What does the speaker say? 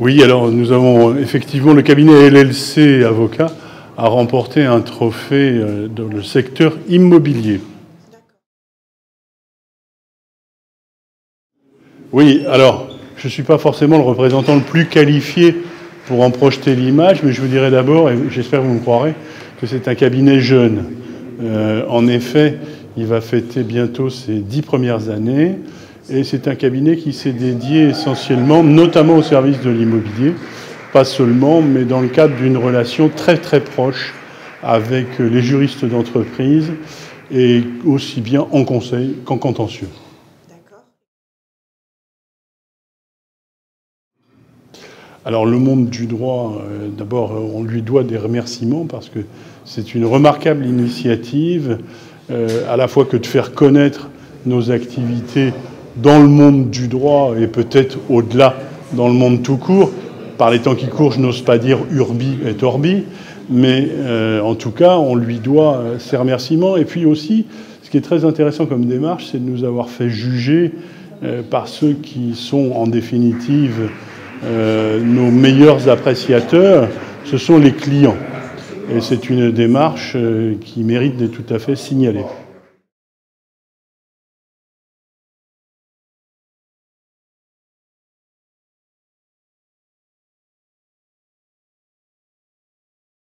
Oui, alors nous avons effectivement, le cabinet LLC Avocats a remporté un trophée dans le secteur immobilier. Oui, alors je ne suis pas forcément le représentant le plus qualifié pour en projeter l'image, mais je vous dirais d'abord, et j'espère que vous me croirez, que c'est un cabinet jeune. En effet, il va fêter bientôt ses 10 premières années. Et c'est un cabinet qui s'est dédié essentiellement, notamment au service de l'immobilier, pas seulement, mais dans le cadre d'une relation très très proche avec les juristes d'entreprise et aussi bien en conseil qu'en contentieux. D'accord. Alors le monde du droit, d'abord on lui doit des remerciements parce que c'est une remarquable initiative, à la fois que de faire connaître nos activités dans le monde du droit et peut-être au-delà, dans le monde tout court. Par les temps qui courent, je n'ose pas dire urbi et orbi, mais en tout cas, on lui doit ses remerciements. Et puis aussi, ce qui est très intéressant comme démarche, c'est de nous avoir fait juger par ceux qui sont en définitive nos meilleurs appréciateurs, ce sont les clients. Et c'est une démarche qui mérite d'être tout à fait signalée.